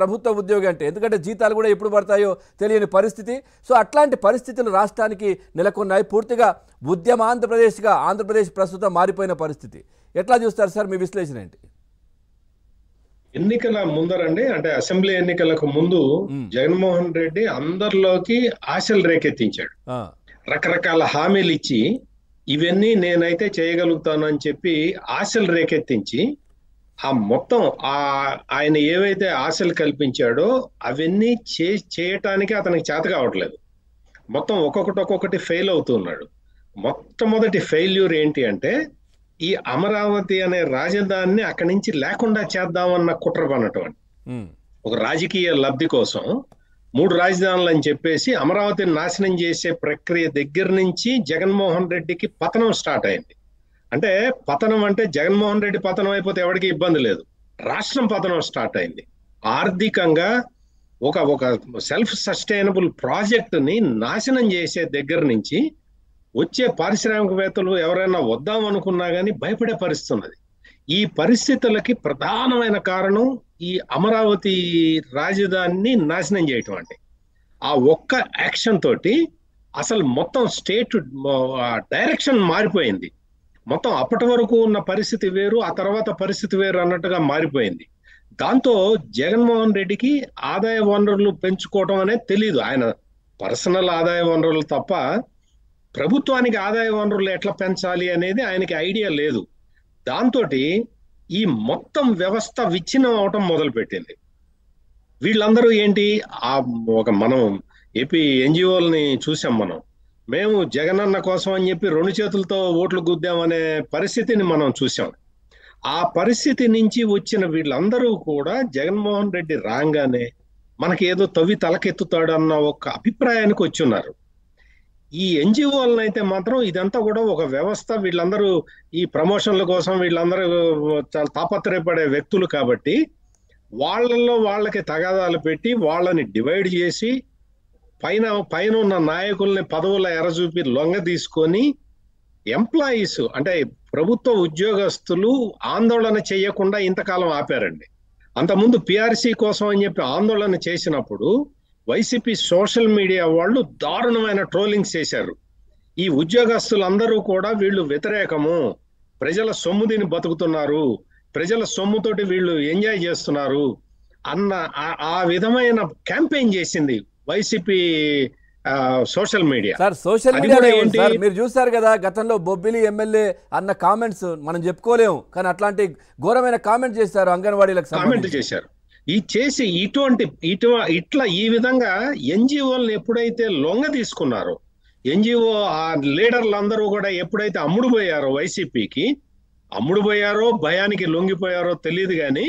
ప్రభుత్వ ఉద్యోగి అంటే ఎందుకంటే జీతాలు కూడా ఎప్పుడు పడతాయో తెలియని పరిస్థితి సో అట్లాంటి పరిస్థితులు రాష్ట్రానికి నెలకొన్నాయి పూర్తిగా ఉద్యమ ఆంధ్రప్రదేశ్ గా ఆంధ్రప్రదేశ్ ప్రస్తుతం మారిపోయిన పరిస్థితి ఎట్లా చూస్తారు సార్ మీ విశ్లేషణ ఏంటి ఎన్నికల ముందరండి అంటే అసెంబ్లీ ఎన్నికలకు ముందు జగన్ మోహన్ రెడ్డి అందరిలోకి ఆశలు రేకెత్తించాడు రకరకాల హామీలు ఇచ్చి ఇవన్నీ నేనైతే చేయగలుగుతాను అని చెప్పి ఆశలు రేకెత్తించి ఆ మొత్తం ఆయన ఏవైతే ఆశలు కల్పించాడో అవన్నీ చేయటానికి అతనికి చేత కావట్లేదు మొత్తం ఒక్కొక్కటి ఫెయిల్ అవుతున్నాడు మొట్టమొదటి ఫెయిల్యూర్ ఏంటి అంటే ఈ అమరావతి అనే రాజధానిని అక్కడి నుంచి లేకుండా చేద్దామన్న కుట్ర పనటం ఒక రాజకీయ లబ్ధి కోసం 3 రాజధానులు అని చెప్పేసి అమరావతిని నాశనం చేసే ప్రక్రియ దగ్గర నుంచి జగన్మోహన్ రెడ్డికి పతనం స్టార్ట్ అయింది అంటే పతనం అంటే జగన్మోహన్ రెడ్డి పతనం అయిపోతే ఎవరికి ఇబ్బంది లేదు రాష్ట్రం పతనం స్టార్ట్ అయింది ఆర్థికంగా ఒక సెల్ఫ్ సస్టైనబుల్ ప్రాజెక్టుని నాశనం చేసే దగ్గర నుంచి వచ్చే పారిశ్రామికవేత్తలు ఎవరైనా వద్దాం అనుకున్నా కానీ భయపడే పరిస్థితి ఉన్నది ఈ పరిస్థితులకి ప్రధానమైన కారణం ఈ అమరావతి రాజధానిని నాశనం చేయటం అంటే ఆ ఒక్క యాక్షన్ తోటి అసలు మొత్తం స్టేట్ డైరెక్షన్ మారిపోయింది మొత్తం అప్పటి వరకు ఉన్న పరిస్థితి వేరు ఆ తర్వాత పరిస్థితి వేరు అన్నట్టుగా మారిపోయింది దాంతో జగన్మోహన్ రెడ్డికి ఆదాయ వనరులు పెంచుకోవటం అనేది తెలియదు ఆయన పర్సనల్ ఆదాయ వనరులు తప్ప ప్రభుత్వానికి ఆదాయ వనరులు ఎట్లా పెంచాలి అనేది ఆయనకి ఐడియా లేదు దాంతో ఈ మొత్తం వ్యవస్థ విచ్ఛిన్నం అవటం మొదలుపెట్టింది వీళ్ళందరూ ఏంటి ఆ ఒక మనం ఏపీ ఎన్జిఓల్ని చూసాం మనం మేము జగనన్న కోసం అని చెప్పి 2 చేతులతో ఓట్లు గుద్దామనే పరిస్థితిని మనం చూసాం ఆ పరిస్థితి నుంచి వచ్చిన వీళ్ళందరూ కూడా జగన్మోహన్ రెడ్డి రాగానే మనకి ఏదో తవ్వి తలకెత్తుతాడు అన్న ఒక అభిప్రాయానికి వచ్చి ఉన్నారు ఈ ఎన్జిఓలను అయితే మాత్రం ఇదంతా కూడా ఒక వ్యవస్థ వీళ్ళందరూ ఈ ప్రమోషన్ల కోసం వీళ్ళందరూ చాలా తాపత్రయపడే వ్యక్తులు కాబట్టి వాళ్ళల్లో వాళ్ళకి తగాదాలు పెట్టి వాళ్ళని డివైడ్ చేసి పైన ఉన్న నాయకుల్ని పదవుల ఎరచూపి లొంగ తీసుకొని ఎంప్లాయీస్ అంటే ప్రభుత్వ ఉద్యోగస్తులు ఆందోళన చేయకుండా ఇంతకాలం ఆపారండి అంతకుముందు పిఆర్సీ కోసం అని చెప్పి ఆందోళన చేసినప్పుడు వైసీపీ సోషల్ మీడియా వాళ్ళు దారుణమైన ట్రోలింగ్స్ చేశారు ఈ ఉద్యోగస్తులందరూ కూడా వీళ్ళు వ్యతిరేకము ప్రజల సొమ్ము దీన్ని బతుకుతున్నారు ప్రజల సొమ్ముతోటి వీళ్ళు ఎంజాయ్ చేస్తున్నారు అన్న ఆ విధమైన క్యాంపెయిన్ చేసింది YCP social media sir social media మీరు చూస్తారు కదా గతంలో బొబ్బిలి ఎమ్మెల్యే అన్న కామెంట్స్ మనం చెప్పుకోలేము కానీ అట్లాంటి ఘోరమైన కామెంట్ చేశారు అంగన్వాడీలకు కామెంట్ చేశారు ఈ చేసి ఇట్లా ఈ విధంగా ఎన్జిఓలను ఎప్పుడైతే లొంగ తీసుకున్నారో ఎన్జిఓ ఆ లీడర్లు అందరూ కూడా ఎప్పుడైతే అమ్ముడుపోయారో వైసీపీకి అమ్ముడుపోయారో భయానికి లొంగిపోయారో తెలియదు కానీ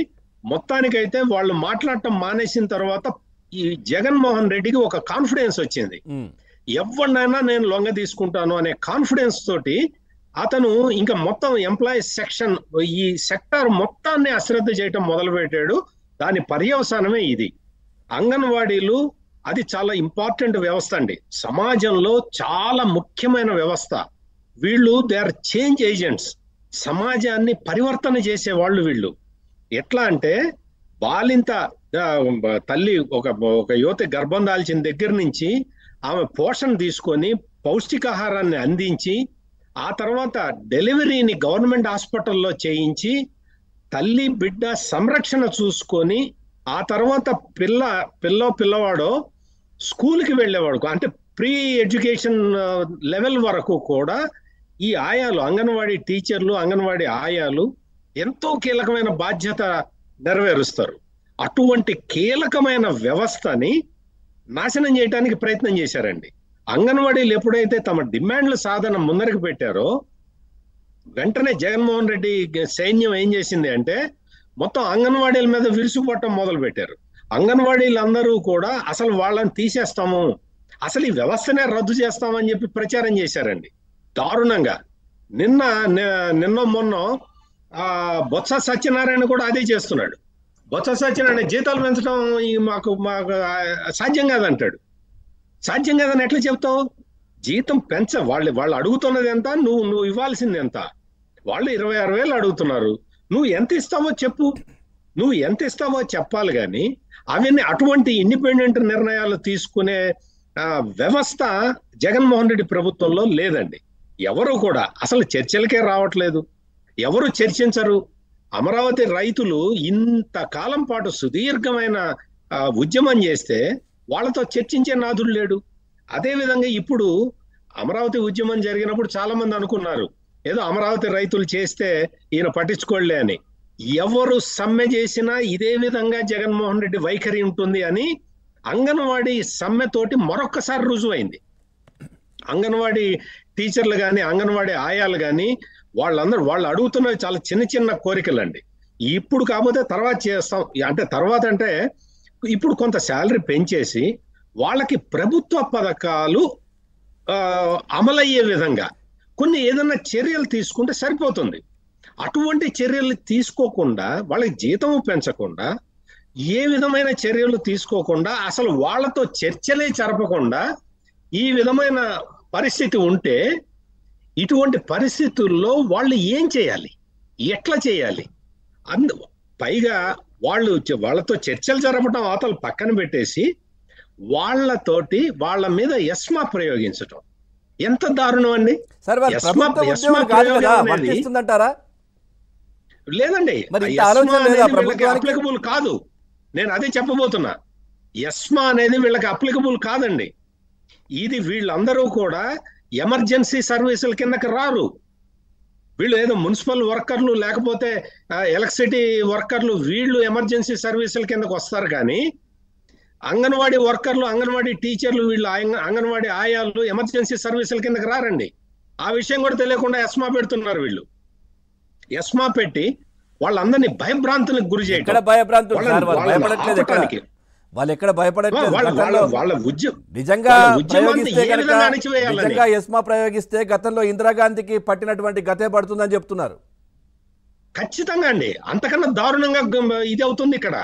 మొత్తానికైతే వాళ్ళు మాట్లాడటం మానేసిన తర్వాత ఈ జగన్మోహన్ రెడ్డికి ఒక కాన్ఫిడెన్స్ వచ్చింది ఎవరినైనా నేను లొంగ తీసుకుంటాను అనే కాన్ఫిడెన్స్ తోటి అతను ఇంకా మొత్తం ఎంప్లాయీస్ సెక్షన్ ఈ సెక్టార్ మొత్తాన్ని అశ్రద్ధ చేయటం మొదలుపెట్టాడు దాని పర్యవసానమే ఇది అంగన్వాడీలు అది చాలా ఇంపార్టెంట్ వ్యవస్థ అండి సమాజంలో చాలా ముఖ్యమైన వ్యవస్థ వీళ్ళు దే ఆర్ చేంజ్ ఏజెంట్స్ సమాజాన్ని పరివర్తన చేసే వాళ్ళు వీళ్ళు ఎట్లా అంటే బాలింత తల్లి ఒక యువతి గర్భం దాల్చిన దగ్గర నుంచి ఆమె పోషణ తీసుకొని పౌష్టికాహారాన్ని అందించి ఆ తర్వాత డెలివరీని గవర్నమెంట్ హాస్పిటల్లో చేయించి తల్లి బిడ్డ సంరక్షణ చూసుకొని ఆ తర్వాత పిల్లవాడో స్కూల్కి వెళ్ళేవాడు అంటే ప్రీ ఎడ్యుకేషన్ లెవెల్ వరకు కూడా ఈ ఆయాలు అంగన్వాడీ టీచర్లు అంగన్వాడీ ఆయాలు ఎంతో కీలకమైన బాధ్యత నెరవేరుస్తారు అటువంటి కీలకమైన వ్యవస్థని నాశనం చేయడానికి ప్రయత్నం చేశారండి అంగన్వాడీలు ఎప్పుడైతే తమ డిమాండ్ల సాధన ముందరికి పెట్టారో వెంటనే జగన్మోహన్ రెడ్డి సైన్యం ఏం చేసింది అంటే మొత్తం అంగన్వాడీల మీద విరుచుకుపట్టడం మొదలు పెట్టారు అంగన్వాడీలందరూ కూడా అసలు వాళ్ళని తీసేస్తాము అసలు ఈ వ్యవస్థనే రద్దు చేస్తామని చెప్పి ప్రచారం చేశారండి దారుణంగా నిన్న మొన్న బొత్స సత్యనారాయణ కూడా అదే చేస్తున్నాడు బొత్స సత్యనారాయణ జీతాలు పెంచడం మాకు సాధ్యం కాదంటాడు సాధ్యం కాదని ఎట్లా చెప్తావు జీతం పెంచ వాళ్ళు అడుగుతున్నది ఎంత నువ్వు ఇవ్వాల్సింది ఎంత వాళ్ళు 26,000 అడుగుతున్నారు నువ్వు ఎంత ఇస్తావో చెప్పాలి కానీ అవన్నీ అటువంటి ఇండిపెండెంట్ నిర్ణయాలు తీసుకునే వ్యవస్థ జగన్ మోహన్ రెడ్డి ప్రభుత్వంలో లేదండి. ఎవరు కూడా అసలు చర్చలకే రావట్లేదు, ఎవరు చర్చించరు. అమరావతి రైతులు ఇంత కాలం పాటు సుదీర్ఘమైన ఉద్యమం చేస్తే వాళ్ళతో చర్చించే నాదుడు లేడు. అదేవిధంగా ఇప్పుడు అమరావతి ఉద్యమం జరిగినప్పుడు చాలా మంది అనుకున్నారు ఏదో అమరావతి రైతులు చేస్తే ఈయన పట్టించుకోలే అని. ఎవరు సమ్మె చేసినా ఇదే విధంగా జగన్మోహన్ రెడ్డి వైఖరి ఉంటుంది అని అంగన్వాడీ సమ్మెతోటి మరొక్కసారి రుజువైంది. అంగన్వాడీ టీచర్లు కానీ అంగన్వాడీ ఆయాలు కానీ వాళ్ళందరూ వాళ్ళు అడుగుతున్నవి చాలా చిన్న చిన్న కోరికలండి. ఇప్పుడు కాకపోతే తర్వాత చేస్తాం అంటే తర్వాత అంటే ఇప్పుడు కొంత శాలరీ పెంచేసి వాళ్ళకి ప్రభుత్వ పథకాలు అమలయ్యే విధంగా కొన్ని ఏదన్నా చర్యలు తీసుకుంటే సరిపోతుంది. అటువంటి చర్యలు తీసుకోకుండా వాళ్ళకి జీతము పెంచకుండా ఏ విధమైన చర్యలు తీసుకోకుండా అసలు వాళ్ళతో చర్చలే జరపకుండా ఈ విధమైన పరిస్థితి ఉంటే ఇటువంటి పరిస్థితుల్లో వాళ్ళు ఏం చేయాలి, ఎట్లా చేయాలి? పైగా వాళ్ళతో చర్చలు జరపడం అవతల పక్కన పెట్టేసి వాళ్ళతోటి వాళ్ళ మీద ఎస్మా ప్రయోగించటం ఎంత దారుణం అండి. లేదండి, అప్లికబుల్ కాదు. నేను అదే చెప్పబోతున్నా, ఎస్మా అనేది వీళ్ళకి అప్లికబుల్ కాదండి. ఇది వీళ్ళందరూ కూడా ఎమర్జెన్సీ సర్వీసుల కిందకి రారు. వీళ్ళు ఏదో మున్సిపల్ వర్కర్లు లేకపోతే ఎలక్ట్రిసిటీ వర్కర్లు వీళ్ళు ఎమర్జెన్సీ సర్వీసుల కిందకు వస్తారు. కానీ అంగన్వాడీ వర్కర్లు అంగన్వాడీ టీచర్లు వీళ్ళు అంగన్వాడీ ఆయాలు ఎమర్జెన్సీ సర్వీసుల కిందకి రారండి. ఆ విషయం కూడా తెలియకుండా ఎస్మా పెడుతున్నారు వీళ్ళు. ఎస్మా పెట్టి వాళ్ళందరినీ భయభ్రాంతులకు గురి చేయడానికి వాళ్ళు ఎక్కడ భయపడట్లేదు. నిజంగా ఎస్మా ప్రయోగిస్తే గతంలో ఇందిరాగాంధీకి పట్టినటువంటి గతే పడుతుందని చెప్తున్నారు. ఖచ్చితంగా అండి, అంతకన్నా దారుణంగా ఇది అవుతుంది ఇక్కడ.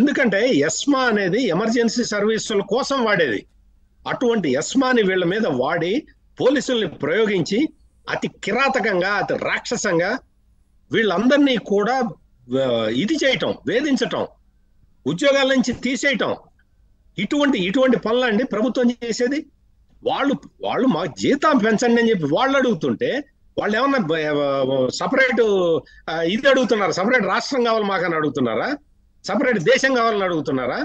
ఎందుకంటే ఎస్మా అనేది ఎమర్జెన్సీ సర్వీసుల కోసం వాడేది. అటువంటి ఎస్మాని వీళ్ళ మీద వాడి పోలీసుల్ని ప్రయోగించి అతి కిరాతకంగా అతి రాక్షసంగా వీళ్ళందరినీ కూడా ఇది చేయటం, వేధించటం, ఉద్యోగాల నుంచి తీసేయటం, ఇటువంటి పనులండి ప్రభుత్వం చేసేది. వాళ్ళు వాళ్ళు మా జీతం పెంచండి అని చెప్పి వాళ్ళు అడుగుతుంటే వాళ్ళు ఏమన్నా సపరేట్ ఇది అడుగుతున్నారు, సపరేట్ రాష్ట్రం కావాలి మాకని అడుగుతున్నారా, సపరేట్ దేశం కావాలని అడుగుతున్నారా?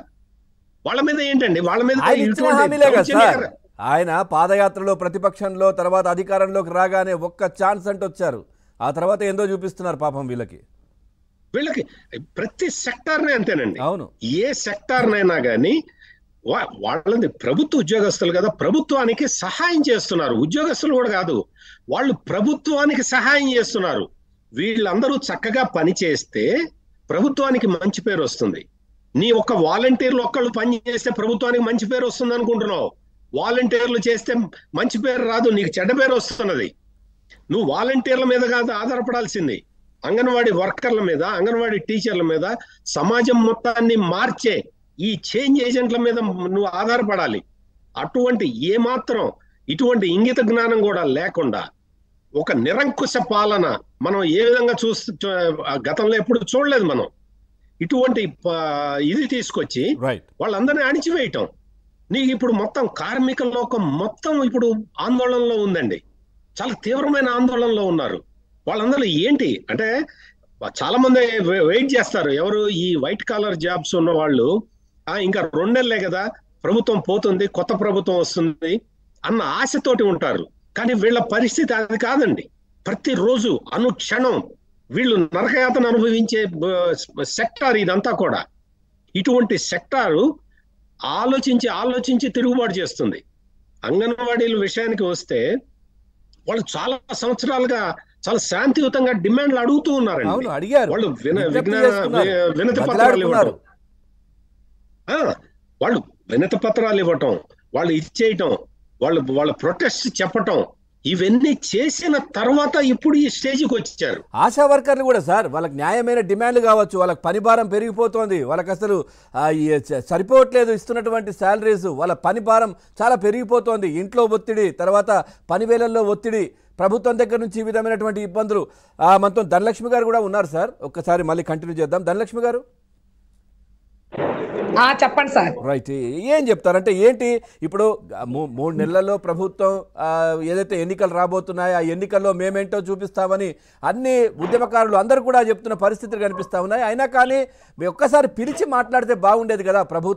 వాళ్ళ మీద ఏంటండి, వాళ్ళ మీద. ఆయన పాదయాత్రలో ప్రతిపక్షంలో తర్వాత అధికారంలోకి రాగానే ఒక్క ఛాన్స్ అంటూ వచ్చారు, ఆ తర్వాత ఏందో చూపిస్తున్నారు పాపం వీళ్ళకి. వీళ్ళకి ప్రతి సెక్టార్నే అంతేనండి. అవును, ఏ సెక్టార్నైనా కానీ వాళ్ళని ప్రభుత్వ ఉద్యోగస్తులు కదా, ప్రభుత్వానికి సహాయం చేస్తున్నారు. ఉద్యోగస్తులు కూడా కాదు, వాళ్ళు ప్రభుత్వానికి సహాయం చేస్తున్నారు. వీళ్ళందరూ చక్కగా పని చేస్తే ప్రభుత్వానికి మంచి పేరు వస్తుంది. నీ ఒక్క వాలంటీర్లు ఒక్కళ్ళు పని చేస్తే ప్రభుత్వానికి మంచి పేరు వస్తుంది అనుకుంటున్నావు. వాలంటీర్లు చేస్తే మంచి పేరు రాదు, నీకు చెడ్డ పేరు వస్తున్నది. నువ్వు వాలంటీర్ల మీద కాదు ఆధారపడాల్సింది, అంగన్వాడీ వర్కర్ల మీద, అంగన్వాడీ టీచర్ల మీద, సమాజం మొత్తాన్ని మార్చే ఈ చేంజ్ ఏజెంట్ల మీద నువ్వు ఆధారపడాలి. అటువంటి ఏమాత్రం ఇటువంటి ఇంగిత జ్ఞానం కూడా లేకుండా ఒక నిరంకుశ పాలన మనం ఏ విధంగా గతంలో ఎప్పుడు చూడలేదు మనం. ఇటువంటి ఇది తీసుకొచ్చి వాళ్ళందరినీ అణిచివేయటం. నీకు ఇప్పుడు మొత్తం కార్మిక లోకం మొత్తం ఇప్పుడు ఆందోళనలో ఉందండి, చాలా తీవ్రమైన ఆందోళనలో ఉన్నారు. వాళ్ళందరూ ఏంటి అంటే చాలా మంది వెయిట్ చేస్తారు. ఎవరు ఈ వైట్ కాలర్ జాబ్స్ ఉన్న వాళ్ళు ఇంకా 2 నెలలే కదా ప్రభుత్వం పోతుంది, కొత్త ప్రభుత్వం వస్తుంది అన్న ఆశతోటి ఉంటారు. కానీ వీళ్ళ పరిస్థితి అది కాదండి. ప్రతిరోజు అనుక్షణం వీళ్ళు నరకయాతను అనుభవించే సెక్టార్ ఇదంతా కూడా. ఇటువంటి సెక్టారు ఆలోచించి ఆలోచించి తిరుగుబాటు చేస్తుంది. అంగన్వాడీల విషయానికి వస్తే వాళ్ళు చాలా సంవత్సరాలుగా చాలా శాంతియుతంగా డిమాండ్లు అడుగుతూ ఉన్నారండి. వాళ్ళు వినతి పత్రాలు ఇవ్వటం, వాళ్ళు ఇచ్చేయటం, వాళ్ళ ప్రొటెస్ట్ చెప్పటం, ఇవన్నీ చేసిన తర్వాత ఇప్పుడు ఈ స్టేజ్కి వచ్చారు. ఆశా వర్కర్లు కూడా సార్ వాళ్ళకి న్యాయమైన డిమాండ్లు కావచ్చు, వాళ్ళకి పని భారం పెరిగిపోతుంది, వాళ్ళకి అసలు సరిపోవట్లేదు ఇస్తున్నటువంటి శాలరీస్, వాళ్ళ పని భారం చాలా పెరిగిపోతుంది. ఇంట్లో ఒత్తిడి, తర్వాత పని వేళల్లో ఒత్తిడి, ప్రభుత్వం దగ్గర నుంచి ఈ విధమైనటువంటి ఇబ్బందులు. మనతో ధనలక్ష్మి గారు కూడా ఉన్నారు సార్, ఒక్కసారి మళ్ళీ కంటిన్యూ చేద్దాం. ధనలక్ష్మి గారు, చెప్పండి సార్. రైట్, ఏం చెప్తారంటే ఏంటి ఇప్పుడు 3 నెలల్లో ప్రభుత్వం ఏదైతే ఎన్నికలు రాబోతున్నాయో ఆ ఎన్నికల్లో మేమేంటో చూపిస్తామని అన్ని ఉద్యమకారులు అందరూ కూడా చెప్తున్న పరిస్థితులు కనిపిస్తా ఉన్నాయి. అయినా కానీ ఒక్కసారి పిలిచి మాట్లాడితే బాగుండేది కదా ప్రభుత్వం.